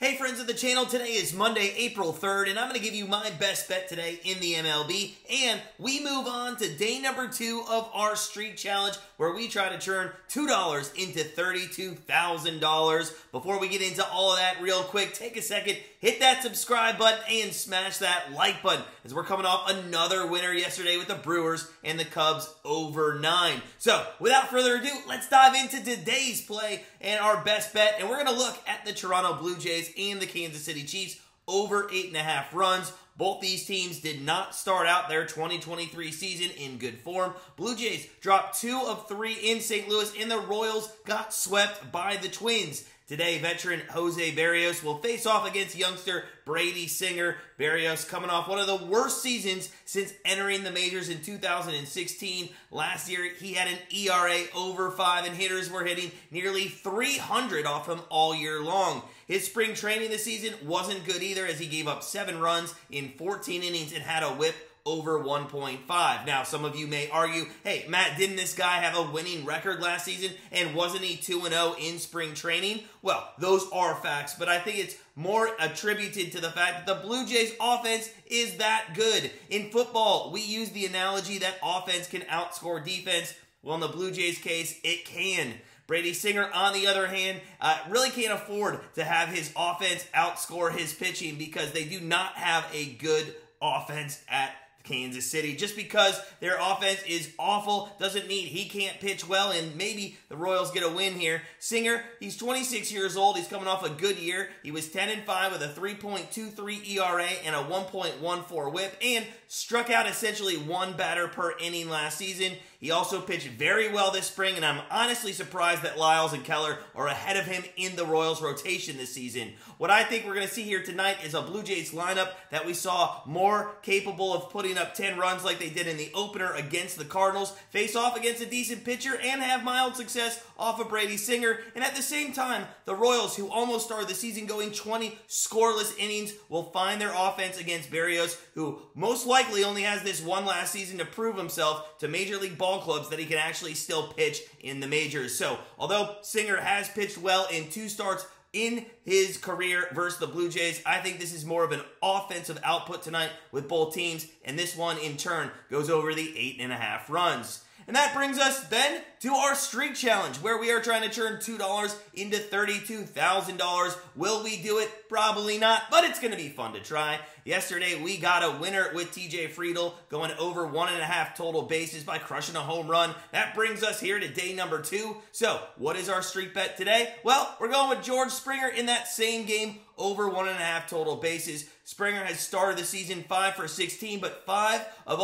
Hey friends of the channel, today is Monday, April 3rd, and I'm going to give you my best bet today in the MLB, and we move on to day number 2 of our Street Challenge, where we try to turn $2 into $32,000. Before we get into all of that real quick, take a second, hit that subscribe button, and smash that like button, as we're coming off another winner yesterday with the Brewers and the Cubs over 9. So, without further ado, let's dive into today's play and our best bet, and we're going to look at the Toronto Blue Jays and the Kansas City Chiefs over 8.5 runs. Both these teams did not start out their 2023 season in good form. Blue Jays dropped 2 of 3 in St. Louis, and the Royals got swept by the Twins. Today, veteran Jose Berrios will face off against youngster Brady Singer. Berrios coming off one of the worst seasons since entering the majors in 2016. Last year, he had an ERA over 5, and hitters were hitting nearly 300 off him all year long. His spring training this season wasn't good either, as he gave up 7 runs in 14 innings and had a whip over 1.5. Now, some of you may argue, hey, Matt, didn't this guy have a winning record last season, and wasn't he 2-0 in spring training? Well, those are facts, but I think it's more attributed to the fact that the Blue Jays' offense is that good. In football, we use the analogy that offense can outscore defense. Well, in the Blue Jays' case, it can. Brady Singer, on the other hand, really can't afford to have his offense outscore his pitching, because they do not have a good offense at Kansas City. Just because their offense is awful doesn't mean he can't pitch well, and maybe the Royals get a win here. Singer, he's 26 years old. He's coming off a good year. He was 10-5 with a 3.23 ERA and a 1.14 whip, and struck out essentially 1 batter per inning last season. He also pitched very well this spring, and I'm honestly surprised that Lyles and Keller are ahead of him in the Royals rotation this season. What I think we're going to see here tonight is a Blue Jays lineup that we saw more capable of putting up 10 runs like they did in the opener against the Cardinals, face off against a decent pitcher, and have mild success off of Brady Singer. And at the same time, the Royals, who almost started the season going 20 scoreless innings, will find their offense against Berrios, who most likely only has this one last season to prove himself to Major League Ball clubs that he can actually still pitch in the majors. So, although Singer has pitched well in 2 starts in his career versus the Blue Jays, I think this is more of an offensive output tonight with both teams, and this one in turn goes over the 8.5 runs. And that brings us then to our Street Challenge, where we are trying to turn $2 into $32,000. Will we do it? Probably not, but it's going to be fun to try. Yesterday, we got a winner with TJ Friedel going over 1.5 total bases by crushing a home run. That brings us here to day number 2. So, what is our street bet today? Well, we're going with George Springer in that same game, over 1.5 total bases. Springer has started the season 5 for 16, but 5 of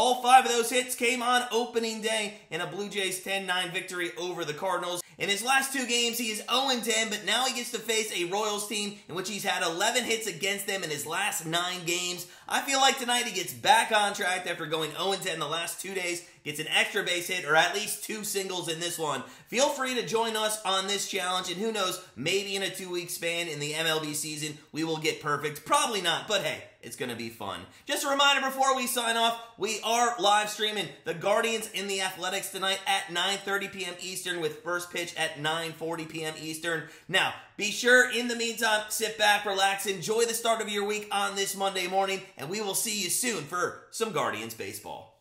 those hits came on opening day in a Blue Jays 10-9 victory over the Cardinals. In his last 2 games, he is 0-10, but now he gets to face a Royals team in which he's had 11 hits against them in his last 9 games. I feel like tonight he gets back on track after going 0-10 the last 2 days, gets an extra base hit or at least 2 singles in this one. Feel free to join us on this challenge, and who knows, maybe in a 2-week span in the MLB season, we will get perfect. Probably not, but hey, it's going to be fun. Just a reminder before we sign off, we are live streaming the Guardians and the Athletics tonight at 9:30 p.m. Eastern, with first pitch at 9:40 p.m. Eastern. Now, be sure, in the meantime, sit back, relax, enjoy the start of your week on this Monday morning, and we will see you soon for some Guardians baseball.